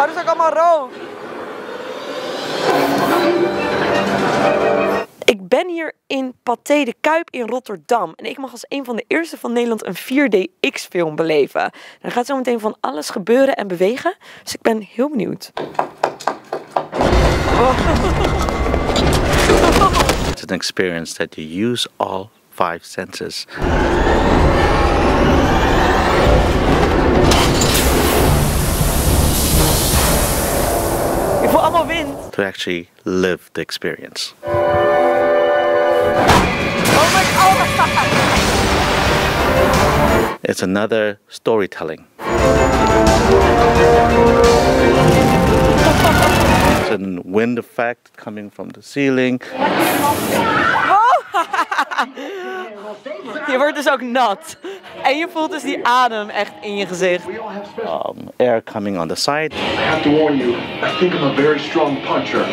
Maar dat is ook allemaal rood. Ik ben hier in Pathé de Kuip in Rotterdam. En ik mag als een van de eerste van Nederland een 4DX film beleven. Er gaat zo meteen van alles gebeuren en bewegen. Dus ik ben heel benieuwd. It's an experience that you use all 5 senses. Ik voel allemaal wind. To actually live the experience. It's another storytelling. It's a wind effect coming from the ceiling. Je wordt dus ook nat. En je voelt dus die adem echt in je gezicht. Air coming on the side. I have to warn you, I think I'm a very strong puncher.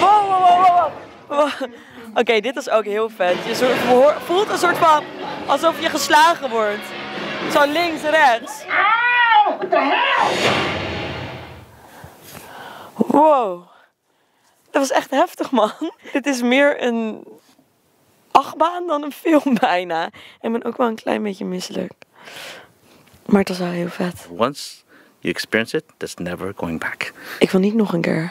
Wow, wow, wow, wow. Oké, dit is ook heel vet. Je voelt een soort van alsof je geslagen wordt. Zo links, rechts. Auw, what the hell? Wow, dat was echt heftig, man. Dit is meer een achtbaan dan een film bijna. En ben ook wel een klein beetje misselijk. Maar het was wel heel vet. Once you experience it, that's never going back. Ik wil niet nog een keer.